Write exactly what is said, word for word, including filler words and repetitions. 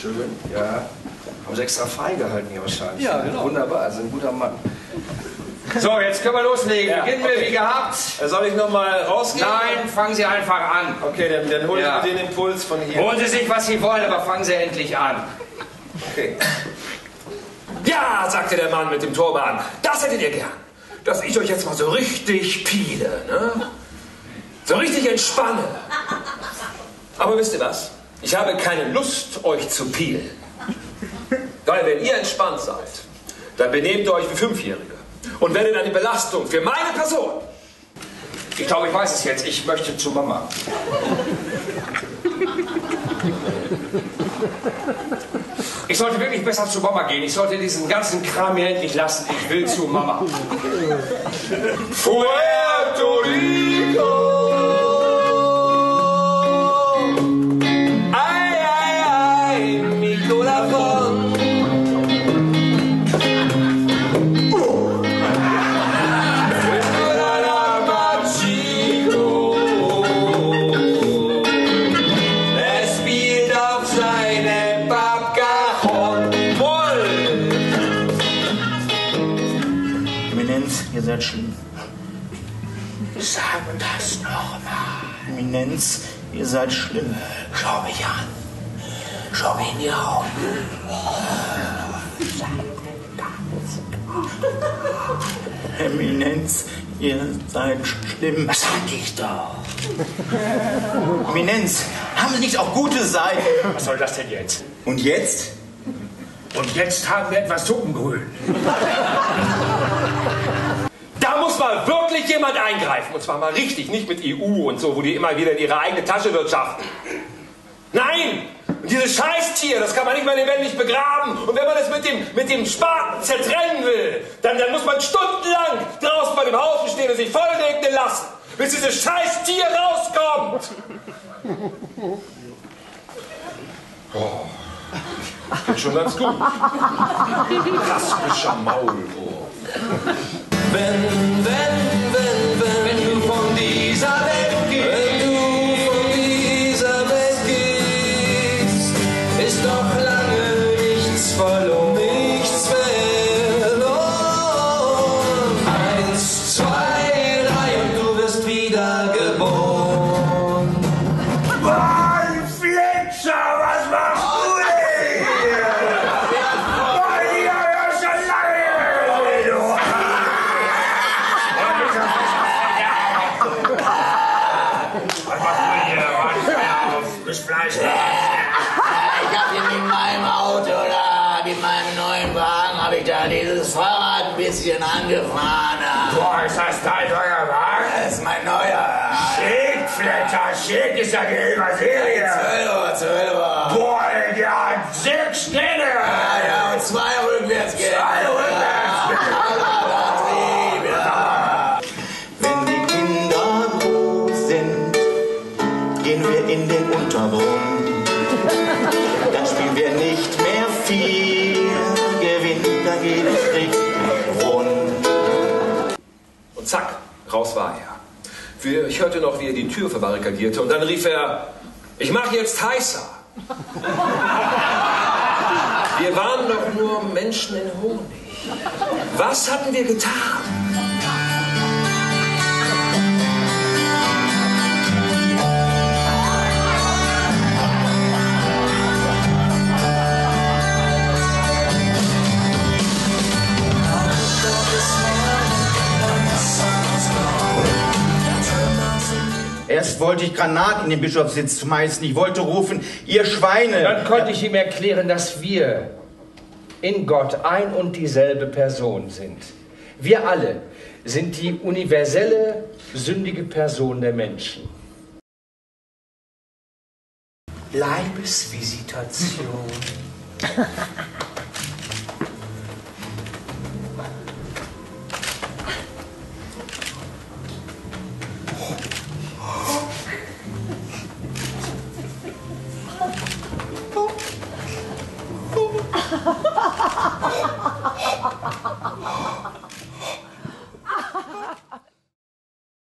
Schön, ja. Haben Sie extra fein gehalten hier wahrscheinlich. Ja, genau. Wunderbar, also ein guter Mann. So, jetzt können wir loslegen. Ja. Beginnen wir okay. Wie gehabt. Soll ich nochmal rausgehen? Nein, fangen Sie einfach an. Okay, dann, dann holen ja. Sie den Impuls von hier. Holen Sie sich, was Sie wollen, aber fangen Sie endlich an. Okay. Ja, sagte der Mann mit dem Turban, das hättet ihr gern. Dass ich euch jetzt mal so richtig piele, ne? So richtig entspanne. Aber wisst ihr was? Ich habe keine Lust, euch zu pielen. Weil wenn ihr entspannt seid, dann benehmt ihr euch wie Fünfjährige. Und werdet dann die Belastung für meine Person. Ich glaube, ich weiß es jetzt. Ich möchte zu Mama. Ich sollte wirklich besser zu Mama gehen. Ich sollte diesen ganzen Kram hier endlich lassen. Ich will zu Mama. Puerto Rico! Ihr seid schlimm. Sag das nochmal. Eminenz, ihr seid schlimm. Schau mich an. Schau mich in die Augen. Eminenz, ihr seid schlimm. Was hatte ich doch? Eminenz, haben Sie nicht auch gute Seiten? Was soll das denn jetzt? Und jetzt? Und jetzt haben wir etwas Suppengrün. Da muss mal wirklich jemand eingreifen. Und zwar mal richtig, nicht mit E U und so, wo die immer wieder in ihre eigene Tasche wirtschaften. Nein! Und dieses Scheißtier, das kann man nicht mal lebendig begraben. Und wenn man es mit dem, mit dem Spaten zertrennen will, dann, dann muss man stundenlang draußen bei dem Haufen stehen und sich vollregnen lassen, bis dieses Scheißtier rauskommt. Oh. Ich bin schon ganz gut. Kaspischer Maulwurf. Wenn, wenn, wenn, wenn, wenn du von dieser Welt gehst, wenn du von dieser Welt gehst, ist doch lange nichts verloren, nichts verloren. Eins, zwei, drei und du wirst wieder geboren. Mann, Fletcher, was machst du? Fleisch. Ich hab in meinem Auto oder in meinem neuen Wagen habe ich da dieses Fahrrad ein bisschen angefahren. Boah, ist das dein neuer Wagen? Das ist mein neuer. Schick, Fletcher, schick ist ja die Überserie. Zwölfer, Zwölfer. Boah, der hat sechs Stelle. Ja, ja, und zwei rückwärts geht. Zwei rückwärts. In den Untergrund, dann spielen wir nicht mehr viel, gewinnt, da geht es richtig rund. Und zack, raus war er. Ich hörte noch, wie er die Tür verbarrikadierte und dann rief er, ich mache jetzt heißer. Wir waren doch nur Menschen in Honig. Was hatten wir getan? Erst wollte ich Granaten in den Bischofssitz schmeißen. Ich wollte rufen, ihr Schweine. Dann konnte ich ihm erklären, dass wir in Gott ein und dieselbe Person sind. Wir alle sind die universelle, sündige Person der Menschen. Leibesvisitation.